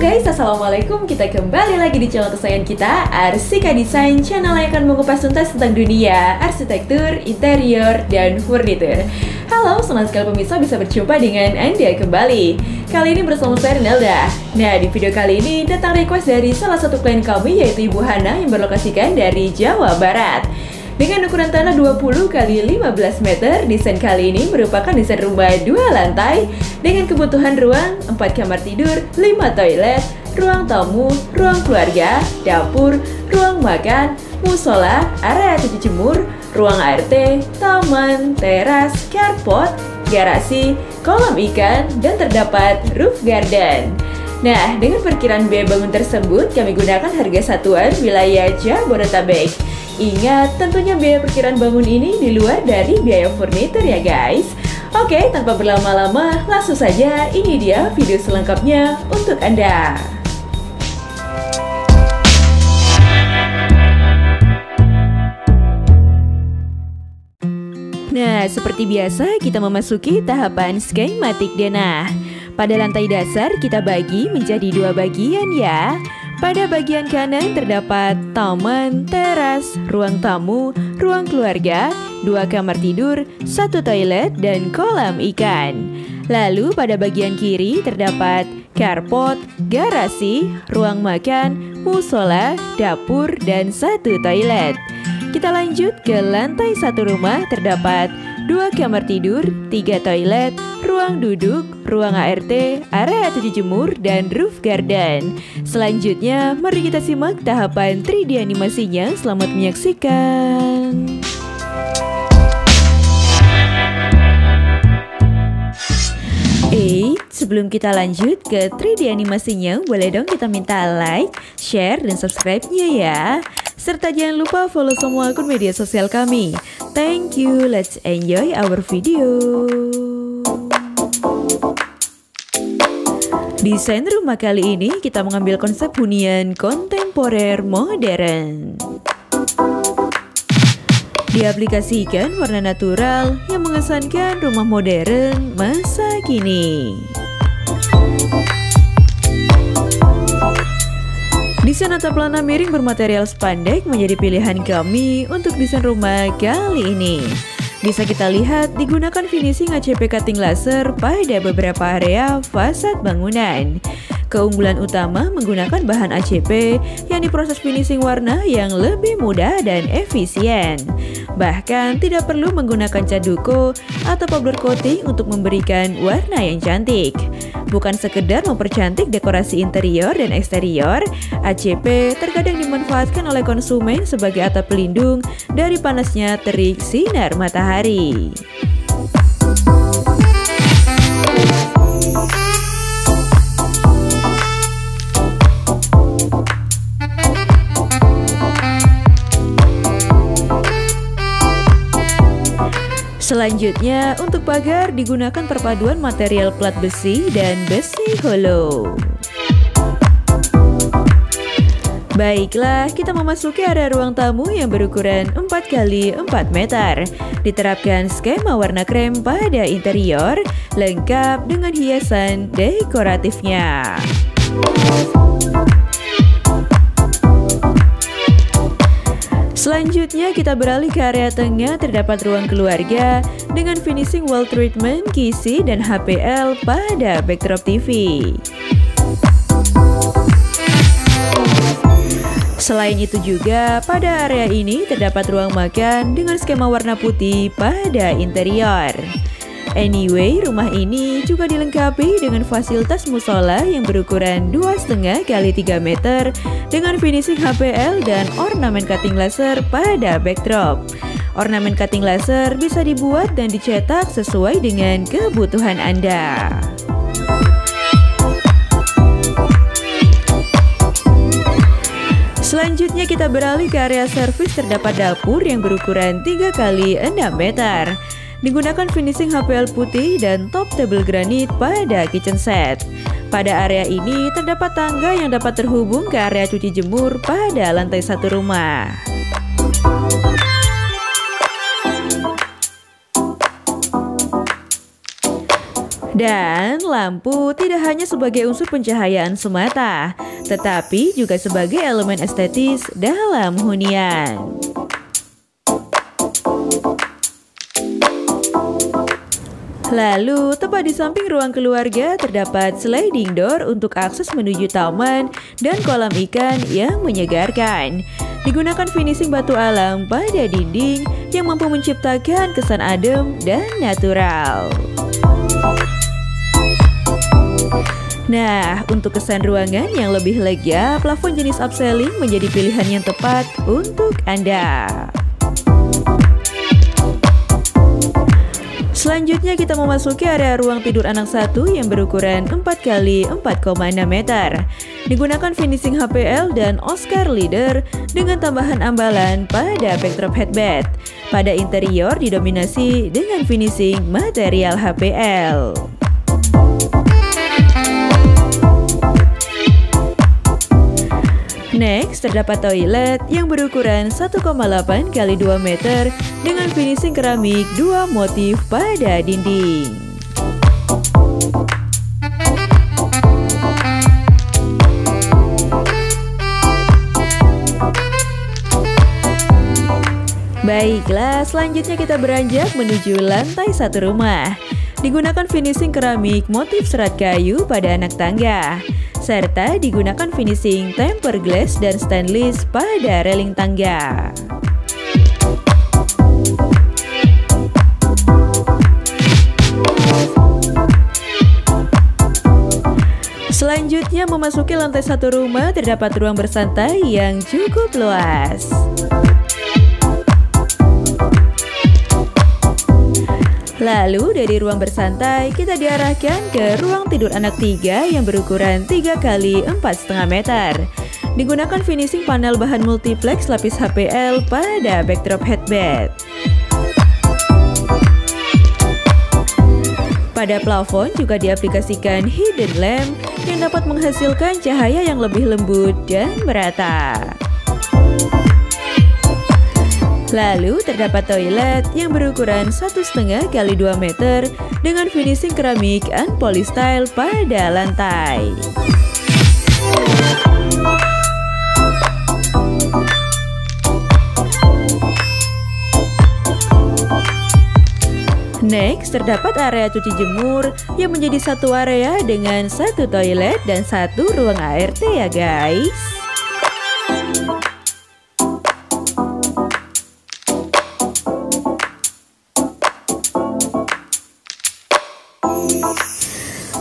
guys, assalamualaikum. Kita kembali lagi di channel kesayangan kita, Arsika Desain, channel yang akan mengupas tuntas tentang dunia arsitektur, interior, dan furnitur. Halo, senang sekali pemirsa bisa berjumpa dengan Anda kembali. Kali ini bersama saya Rinalda. Nah, di video kali ini datang request dari salah satu klien kami, yaitu Ibu Hana yang berlokasikan dari Jawa Barat. Dengan ukuran tanah 20 x 15 meter, desain kali ini merupakan desain rumah 2 lantai dengan kebutuhan ruang 4 kamar tidur, 5 toilet, ruang tamu, ruang keluarga, dapur, ruang makan, musola, area cuci jemur, ruang ART, taman, teras, carport, garasi, kolam ikan, dan terdapat roof garden. Nah, dengan perkiraan biaya bangun tersebut, kami gunakan harga satuan wilayah Jabodetabek. Ingat, tentunya biaya perkiraan bangun ini di luar dari biaya furnitur ya guys. Oke, tanpa berlama-lama, langsung saja ini dia video selengkapnya untuk Anda. Nah, seperti biasa kita memasuki tahapan skematik denah. Pada lantai dasar kita bagi menjadi 2 bagian ya. Pada bagian kanan terdapat taman, teras, ruang tamu, ruang keluarga, 2 kamar tidur, 1 toilet, dan kolam ikan. Lalu pada bagian kiri terdapat carport, garasi, ruang makan, musola, dapur, dan 1 toilet. Kita lanjut ke lantai 1 rumah, terdapat 2 kamar tidur, 3 toilet, ruang duduk, ruang ART, area cuci jemur, dan roof garden. Selanjutnya, mari kita simak tahapan 3D animasinya. Selamat menyaksikan. Sebelum kita lanjut ke 3D animasinya, boleh dong kita minta like, share, dan subscribe-nya ya. Serta jangan lupa follow semua akun media sosial kami. Thank you, let's enjoy our video. Desain rumah kali ini kita mengambil konsep hunian kontemporer modern. Diaplikasikan warna natural yang mengesankan rumah modern masa kini. Desain atap lana miring bermaterial spandek menjadi pilihan kami untuk desain rumah kali ini. Bisa kita lihat digunakan finishing ACP cutting laser pada beberapa area fasad bangunan. Keunggulan utama menggunakan bahan ACP yang diproses finishing warna yang lebih mudah dan efisien. Bahkan tidak perlu menggunakan cat duko atau powder coating untuk memberikan warna yang cantik. Bukan sekedar mempercantik dekorasi interior dan eksterior, ACP terkadang dimanfaatkan oleh konsumen sebagai atap pelindung dari panasnya terik sinar matahari. Selanjutnya, untuk pagar digunakan perpaduan material plat besi dan besi hollow. Baiklah, kita memasuki area ruang tamu yang berukuran 4 x 4 meter. Diterapkan skema warna krem pada interior, lengkap dengan hiasan dekoratifnya. Selanjutnya kita beralih ke area tengah, terdapat ruang keluarga dengan finishing wall treatment, kisi, dan HPL pada backdrop TV. Selain itu juga, pada area ini terdapat ruang makan dengan skema warna putih pada interior. Anyway, rumah ini juga dilengkapi dengan fasilitas musola yang berukuran 2,5 x 3 meter dengan finishing HPL dan ornamen cutting laser pada backdrop. Ornamen cutting laser bisa dibuat dan dicetak sesuai dengan kebutuhan Anda. Selanjutnya kita beralih ke area servis, terdapat dapur yang berukuran 3 x 6 meter. Digunakan finishing HPL putih dan top table granit pada kitchen set. Pada area ini terdapat tangga yang dapat terhubung ke area cuci jemur pada lantai 1 rumah. Dan lampu tidak hanya sebagai unsur pencahayaan semata, tetapi juga sebagai elemen estetis dalam hunian. Lalu, tepat di samping ruang keluarga terdapat sliding door untuk akses menuju taman dan kolam ikan yang menyegarkan. Digunakan finishing batu alam pada dinding yang mampu menciptakan kesan adem dan natural. Nah, untuk kesan ruangan yang lebih lega, plafon jenis upselling menjadi pilihan yang tepat untuk Anda. Selanjutnya kita memasuki area ruang tidur anak satu yang berukuran 4 x 4,6 meter. Digunakan finishing HPL dan Oscar Leader dengan tambahan ambalan pada backdrop headbed. Pada interior didominasi dengan finishing material HPL. Next, terdapat toilet yang berukuran 1,8 x 2 meter dengan finishing keramik 2 motif pada dinding. Baiklah, selanjutnya kita beranjak menuju lantai satu rumah. Digunakan finishing keramik motif serat kayu pada anak tangga, serta digunakan finishing tempered glass dan stainless pada reling tangga. Selanjutnya memasuki lantai satu rumah, terdapat ruang bersantai yang cukup luas. Lalu dari ruang bersantai kita diarahkan ke ruang tidur anak 3 yang berukuran 3 x 4,5 meter. Digunakan finishing panel bahan multiplex lapis HPL pada backdrop headbed. Pada plafon juga diaplikasikan hidden lamp yang dapat menghasilkan cahaya yang lebih lembut dan merata. Lalu terdapat toilet yang berukuran 1,5 x 2 meter dengan finishing keramik dan polystyle pada lantai. Next, terdapat area cuci jemur yang menjadi satu area dengan 1 toilet dan 1 ruang ART ya guys.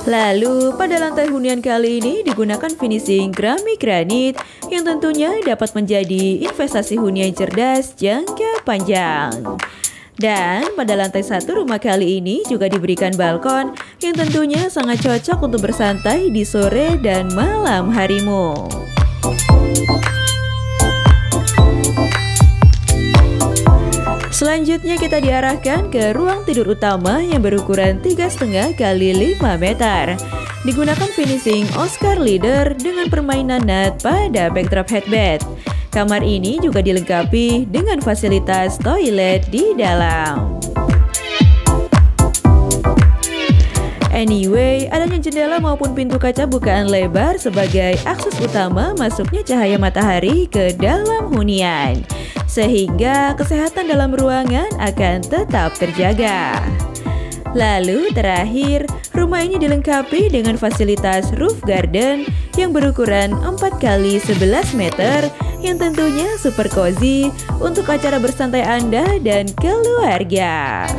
Lalu, pada lantai hunian kali ini digunakan finishing keramik granit yang tentunya dapat menjadi investasi hunian cerdas jangka panjang. Dan pada lantai satu rumah kali ini juga diberikan balkon yang tentunya sangat cocok untuk bersantai di sore dan malam harimu. Selanjutnya kita diarahkan ke ruang tidur utama yang berukuran 3,5 x 5 meter. Digunakan finishing Oscar Leader dengan permainan nat pada backdrop headbed. Kamar ini juga dilengkapi dengan fasilitas toilet di dalam. Anyway, adanya jendela maupun pintu kaca bukaan lebar sebagai akses utama masuknya cahaya matahari ke dalam hunian, sehingga kesehatan dalam ruangan akan tetap terjaga. Lalu terakhir, rumah ini dilengkapi dengan fasilitas roof garden yang berukuran 4 x 11 meter yang tentunya super cozy untuk acara bersantai Anda dan keluarga.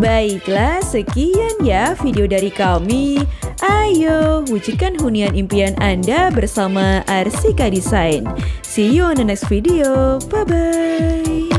Baiklah, sekian ya video dari kami. Ayo wujudkan hunian impian Anda bersama Arsika Desain. See you on the next video. Bye-bye.